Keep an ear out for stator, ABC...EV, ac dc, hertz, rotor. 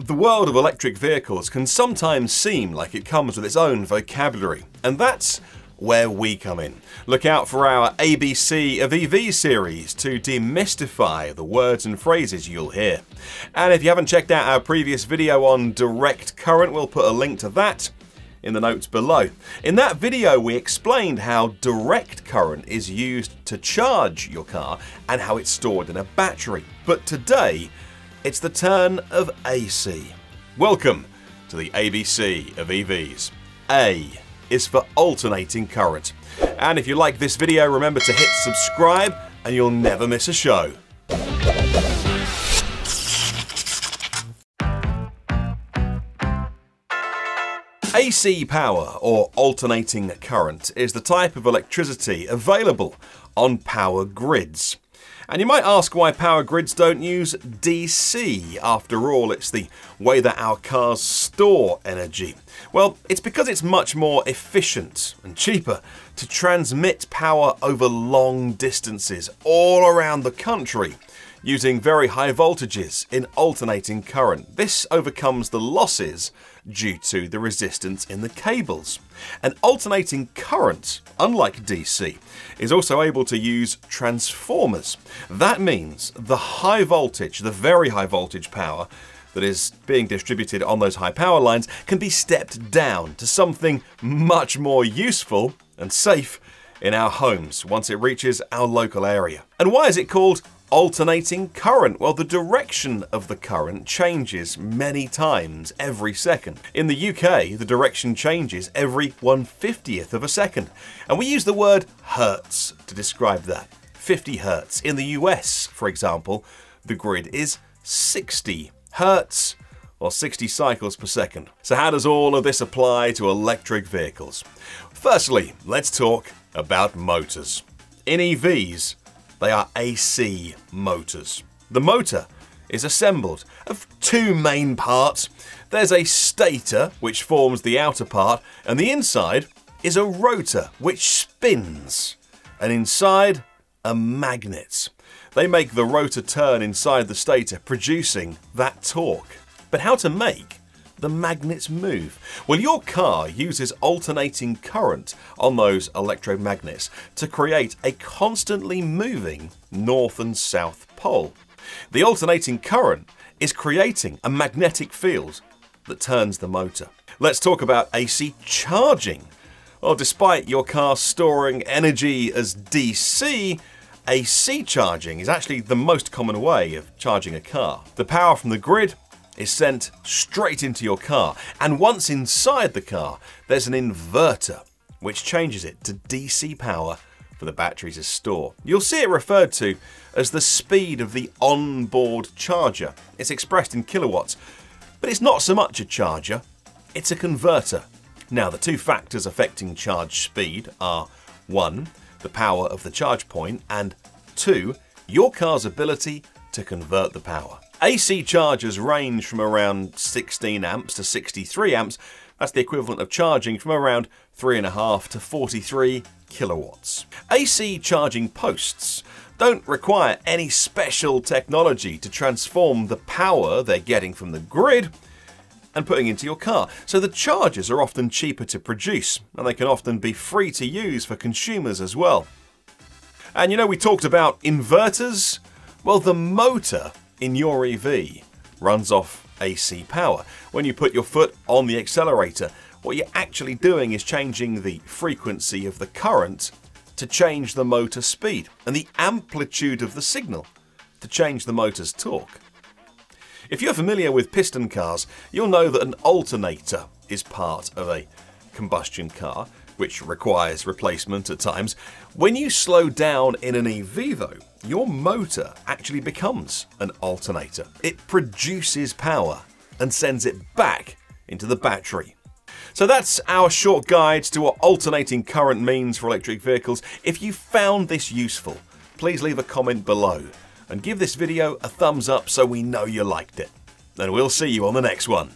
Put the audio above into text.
The world of electric vehicles can sometimes seem like it comes with its own vocabulary, and that's where we come in. Look out for our ABC...EV series to demystify the words and phrases you'll hear. And if you haven't checked out our previous video on direct current, we'll put a link to that in the notes below. In that video, we explained how direct current is used to charge your car and how it's stored in a battery. But today, it's the turn of AC. Welcome to the ABC of EVs. A is for alternating current. And if you like this video, remember to hit subscribe and you'll never miss a show. AC power, or alternating current, is the type of electricity available on power grids. And you might ask why power grids don't use DC. After all, it's the way that our cars store energy. Well, it's because it's much more efficient and cheaper to transmit power over long distances all around the country using very high voltages in alternating current. This overcomes the losses due to the resistance in the cables. And alternating current, unlike DC, is also able to use transformers. That means the high voltage, the very high voltage power that is being distributed on those high power lines can be stepped down to something much more useful and safe in our homes once it reaches our local area. And why is it called alternating current? Well, the direction of the current changes many times every second. In the UK, the direction changes every 1/50th of a second. And we use the word hertz to describe that. 50 hertz. In the US, for example, the grid is 60 hertz, or 60 cycles per second. So how does all of this apply to electric vehicles? Firstly, let's talk about motors. In EVs, they are AC motors. The motor is assembled of two main parts. There's a stator, which forms the outer part, and the inside is a rotor, which spins, and inside a magnet. They make the rotor turn inside the stator, producing that torque. But how to make the magnets move? Well, your car uses alternating current on those electromagnets to create a constantly moving north and south pole. The alternating current is creating a magnetic field that turns the motor. Let's talk about AC charging. Well, despite your car storing energy as DC, AC charging is actually the most common way of charging a car. The power from the grid is sent straight into your car, and once inside the car, there's an inverter which changes it to DC power for the battery to store. You'll see it referred to as the speed of the onboard charger. It's expressed in kilowatts, but it's not so much a charger, it's a converter. Now, the two factors affecting charge speed are 1, the power of the charge point, and 2, your car's ability to convert the power. AC chargers range from around 16 amps to 63 amps. That's the equivalent of charging from around 3.5 to 43 kilowatts. AC charging posts don't require any special technology to transform the power they're getting from the grid and putting into your car. So the chargers are often cheaper to produce, and they can often be free to use for consumers as well. And you know, we talked about inverters. Well, the motor in your EV runs off AC power. When you put your foot on the accelerator, what you're actually doing is changing the frequency of the current to change the motor speed, and the amplitude of the signal to change the motor's torque. If you're familiar with piston cars, you'll know that an alternator is part of a combustion car, which requires replacement at times. When you slow down in an EV though, your motor actually becomes an alternator. It produces power and sends it back into the battery. So that's our short guide to what alternating current means for electric vehicles. If you found this useful, please leave a comment below and give this video a thumbs up so we know you liked it. And we'll see you on the next one.